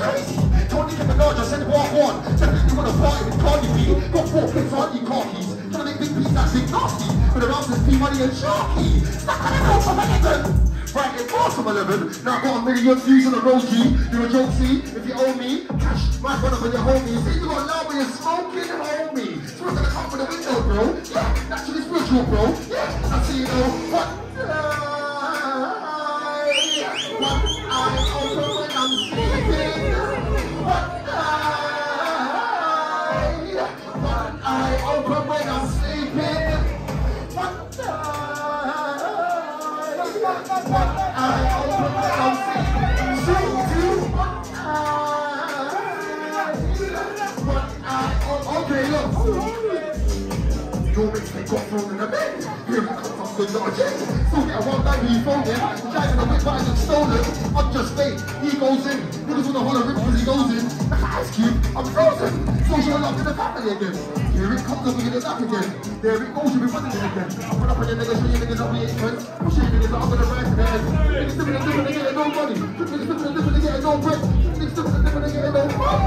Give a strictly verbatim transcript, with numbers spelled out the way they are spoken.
crazy. Tony Kevin Larger said walk on. You wanna party with Cardi B. Got four kids on your car keys. Tryna make big beats that's it nasty. But around this P-Money and Sharky. That kind of goes from eleven. Right, it goes from eleven. Now I got a million views on the road, G. You're a joke, see? If you owe me, cash my brother with your homies. See, you got loud when you're smoking, homie. So we're gonna come from the window, bro. Yeah, naturally spiritual, bro. Yeah, I see you know what? Yeah. What I open when I'm sleeping. What I, what I open when I'm sleeping. What I, what I open when I'm sleeping. Shoot you. What I, what I, okay, look. Your mixtape got thrown in the bin. Here it comes, I'm good, not a chance. Still get a one bag when you phone him. Driving a whip but I just stole it. I'm just fake, he goes in. Niggas wanna holler rip when he goes in. Like an ice cube, I'm frozen. Social love in the family again. Here it comes, I'm bringing it up again. There it goes, you'll be running it again. I run up on your niggas, show your niggas up with your friends. Push your niggas up, I'm gonna rise to the head. Niggas different and different, they get no money. Niggas different and different, they get no bread. Niggas different and different, they get no money.